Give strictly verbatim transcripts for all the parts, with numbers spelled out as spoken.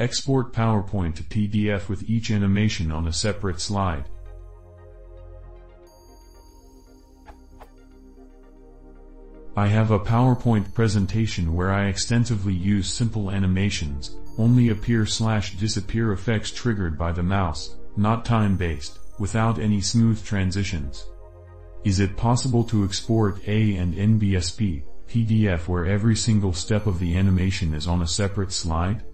Export PowerPoint to P D F with each animation on a separate slide. I have a PowerPoint presentation where I extensively use simple animations, only appear slash disappear effects triggered by the mouse, not time-based, without any smooth transitions. Is it possible to export A and N B S P, P D F where every single step of the animation is on a separate slide?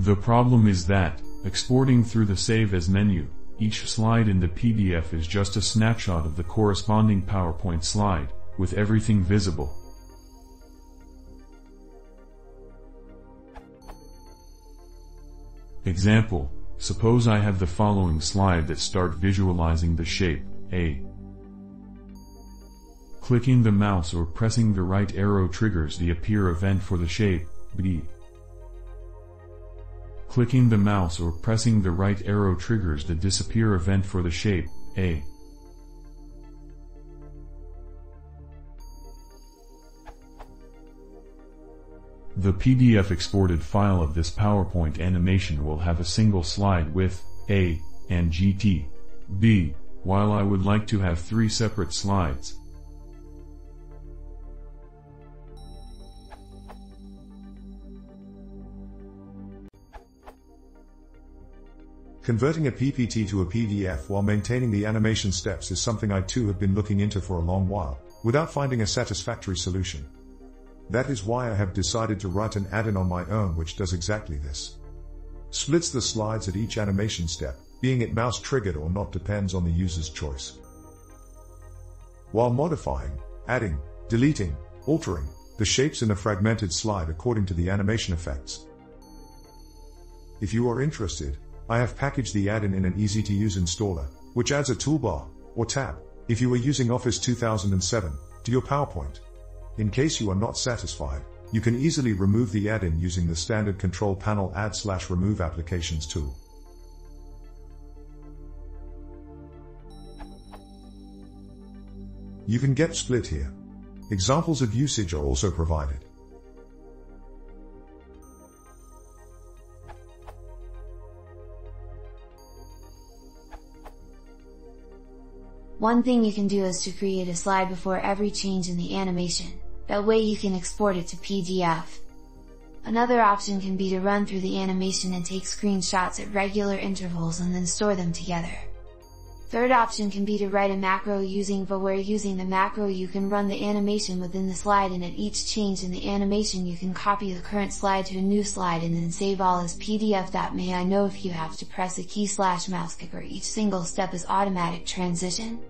The problem is that, exporting through the Save As menu, each slide in the P D F is just a snapshot of the corresponding PowerPoint slide, with everything visible. Example, suppose I have the following slide that start visualizing the shape, A. Clicking the mouse or pressing the right arrow triggers the appear event for the shape, B. Clicking the mouse or pressing the right arrow triggers the disappear event for the shape, A. The P D F exported file of this PowerPoint animation will have a single slide with A and G T, B, while I would like to have three separate slides. Converting a P P T to a P D F while maintaining the animation steps is something I too have been looking into for a long while, without finding a satisfactory solution. That is why I have decided to write an add-in on my own which does exactly this. Splits the slides at each animation step, being it mouse triggered or not depends on the user's choice. While modifying, adding, deleting, altering, the shapes in a fragmented slide according to the animation effects. If you are interested, I have packaged the add-in in an easy-to-use installer, which adds a toolbar, or tab, if you are using Office two thousand seven, to your PowerPoint. In case you are not satisfied, you can easily remove the add-in using the standard control panel add slash remove applications tool. You can get split here. Examples of usage are also provided. One thing you can do is to create a slide before every change in the animation. That way you can export it to P D F. Another option can be to run through the animation and take screenshots at regular intervals and then store them together. Third option can be to write a macro using V B A where using the macro you can run the animation within the slide and at each change in the animation you can copy the current slide to a new slide and then save all as P D F. That may I know if you have to press a key slash mouse click or each single step is automatic transition.